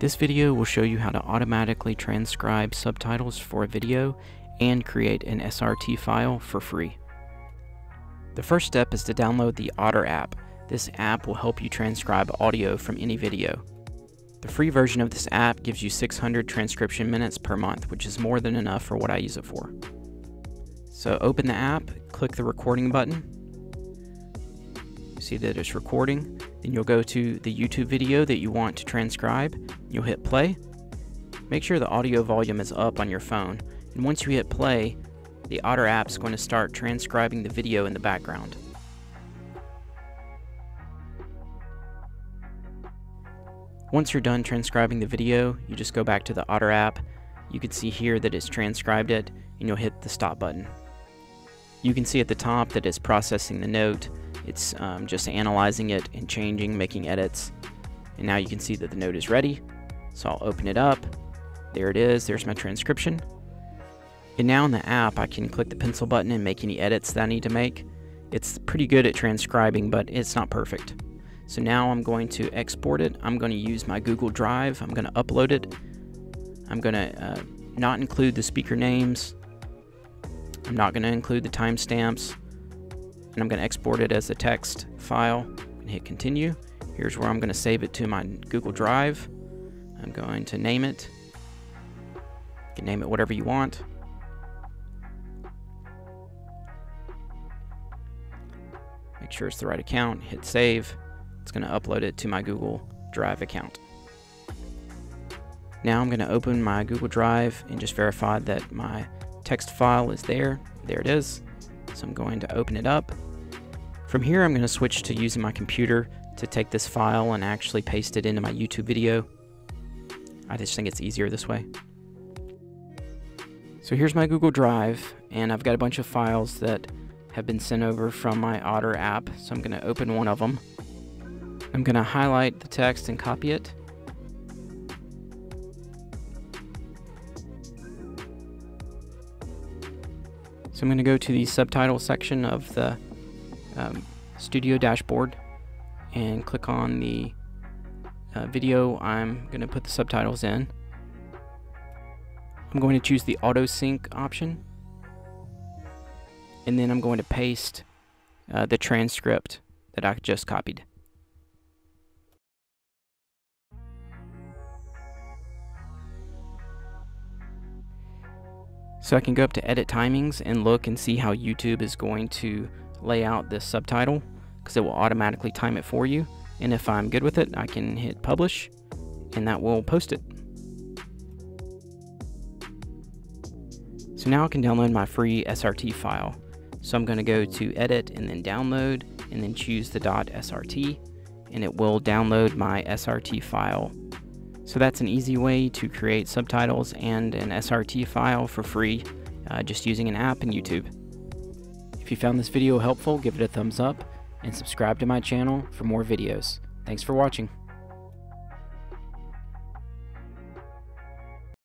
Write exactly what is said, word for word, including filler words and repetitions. This video will show you how to automatically transcribe subtitles for a video and create an S R T file for free. The first step is to download the Otter app. This app will help you transcribe audio from any video. The free version of this app gives you six hundred transcription minutes per month, which is more than enough for what I use it for. So open the app, click the recording button. You see that it's recording. Then you'll go to the YouTube video that you want to transcribe. You'll hit play. Make sure the audio volume is up on your phone. And once you hit play, the Otter app is going to start transcribing the video in the background. Once you're done transcribing the video, you just go back to the Otter app. You can see here that it's transcribed it, and you'll hit the stop button. You can see at the top that it's processing the note. It's um, just analyzing it and changing, making edits. And now you can see that the note is ready. So I'll open it up. There it is. There's my transcription. And now in the app, I can click the pencil button and make any edits that I need to make. It's pretty good at transcribing, but it's not perfect. So now I'm going to export it. I'm going to use my Google Drive. I'm going to upload it. I'm going to uh, not include the speaker names. I'm not going to include the timestamps. And I'm going to export it as a text file and hit continue. Here's where I'm going to save it to my Google Drive. I'm going to name it. You can name it whatever you want. Make sure it's the right account. Hit save. It's going to upload it to my Google Drive account. Now I'm going to open my Google Drive and just verify that my text file is there. There it is. So I'm going to open it up. From here, I'm going to switch to using my computer to take this file and actually paste it into my YouTube video. I just think it's easier this way. So here's my Google Drive, and I've got a bunch of files that have been sent over from my Otter app. So I'm going to open one of them. I'm going to highlight the text and copy it. So I'm going to go to the subtitle section of the um, studio dashboard and click on the uh, video I'm going to put the subtitles in. I'm going to choose the auto sync option, and then I'm going to paste uh, the transcript that I just copied. So I can go up to edit timings and look and see how YouTube is going to lay out this subtitle, because it will automatically time it for you. And if I'm good with it, I can hit publish, and that will post it. So now I can download my free S R T file. So I'm going to go to edit and then download and then choose the .srt, and it will download my S R T file. So that's an easy way to create subtitles and an S R T file for free, uh, just using an app and YouTube. If you found this video helpful, give it a thumbs up and subscribe to my channel for more videos. Thanks for watching.